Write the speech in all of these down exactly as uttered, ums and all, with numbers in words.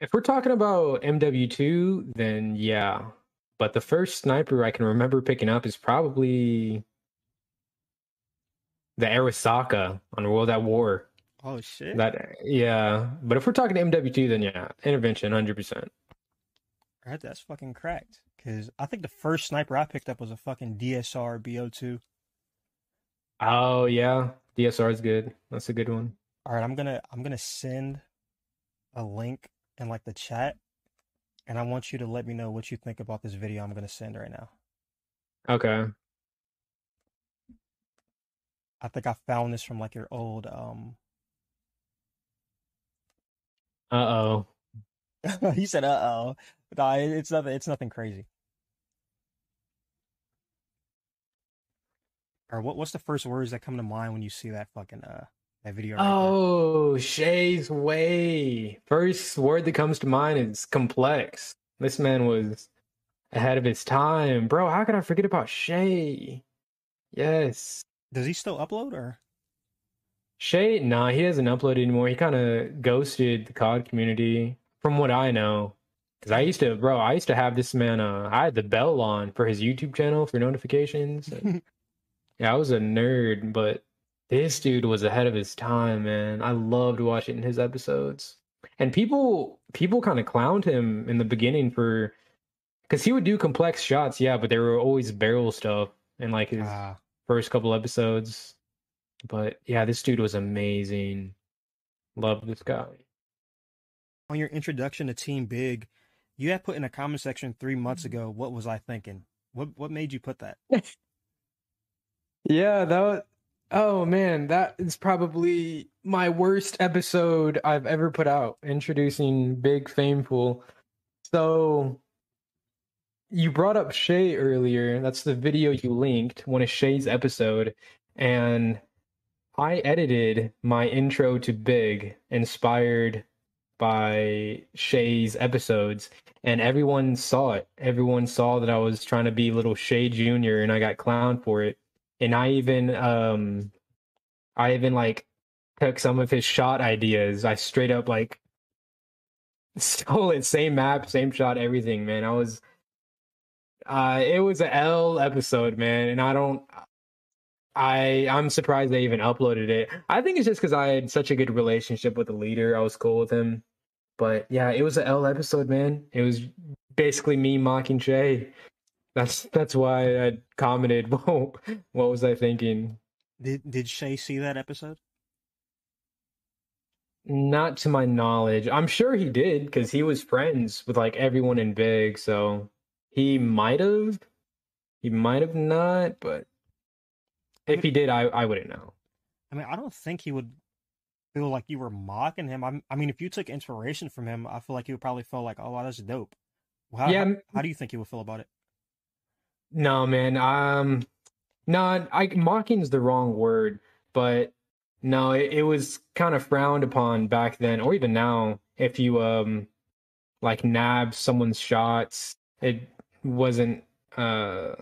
If we're talking about M W two, then yeah. But the first sniper I can remember picking up is probably the Arisaka on World at War. Oh, shit. That, yeah. But if we're talking M W two, then yeah, Intervention, one hundred percent. Right, that's fucking cracked. Because I think the first sniper I picked up was a fucking D S R B O two. Oh, yeah. D S R is good. That's a good one. All right, I'm gonna I'm gonna send a link in like the chat, and I want you to let me know what you think about this video I'm gonna send right now. Okay. I think I found this from like your old um. Uh oh. He said, "Uh oh." Nah, it's nothing. It's nothing crazy. Or what? What's the first words that come to mind when you see that fucking uh? That video right oh, there. Shay's way. First word that comes to mind is complex. This man was ahead of his time. Bro, how could I forget about Shay? Yes. Does he still upload or? Shay, nah, he doesn't upload anymore. He kind of ghosted the C O D community from what I know. Because I used to, bro, I used to have this man, uh, I had the bell on for his YouTube channel for notifications. Yeah, I was a nerd, but this dude was ahead of his time, man. I loved watching his episodes. And people people kind of clowned him in the beginning for... Because he would do complex shots, yeah, but they were always barrel stuff in like his uh, first couple episodes. But yeah, this dude was amazing. Love this guy. On your introduction to Team Big, you had put in a comment section three months ago, what was I thinking? What, what made you put that? Yeah, that was... Oh man, that is probably my worst episode I've ever put out, introducing Big Fameful. So, you brought up Shay earlier, that's the video you linked, one of Shay's episode, and I edited my intro to Big, inspired by Shay's episodes, and everyone saw it. Everyone saw that I was trying to be little Shay Junior, and I got clowned for it. And I even, um, I even like took some of his shot ideas. I straight up like stole it. Same map, same shot, everything, man. I was, uh, it was an L episode, man. And I don't, I, I'm surprised they even uploaded it. I think it's just because I had such a good relationship with the leader. I was cool with him. But yeah, it was an L episode, man. It was basically me mocking Shay. That's that's why I commented. Whoa, what was I thinking? Did Did Shay see that episode? Not to my knowledge. I'm sure he did because he was friends with like everyone in Big, so he might have. He might have not, but if I mean, he did, I I wouldn't know. I mean, I don't think he would feel like you were mocking him. I I mean, if you took inspiration from him, I feel like he would probably feel like, oh, wow, that's dope. How, yeah. How, how do you think he would feel about it? No, man, um, not, I, mocking is the wrong word, but no, it, it was kind of frowned upon back then, or even now, if you, um, like, nab someone's shots, it wasn't, uh,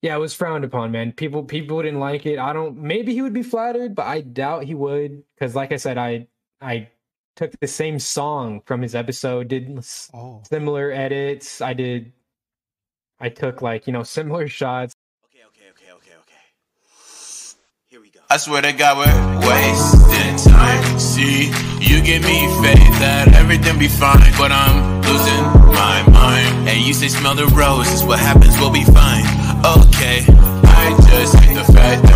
yeah, it was frowned upon, man. People, people didn't like it. I don't, maybe he would be flattered, but I doubt he would, because like I said, I, I took the same song from his episode, did oh. similar edits, I did... I took, like, you know, similar shots. Okay, okay, okay, okay, okay. Here we go. I swear to God, we're wasting time. See, you give me faith that everything be fine, but I'm losing my mind. Hey, you say smell the roses, what happens, we'll be fine. Okay, I just hate the fact that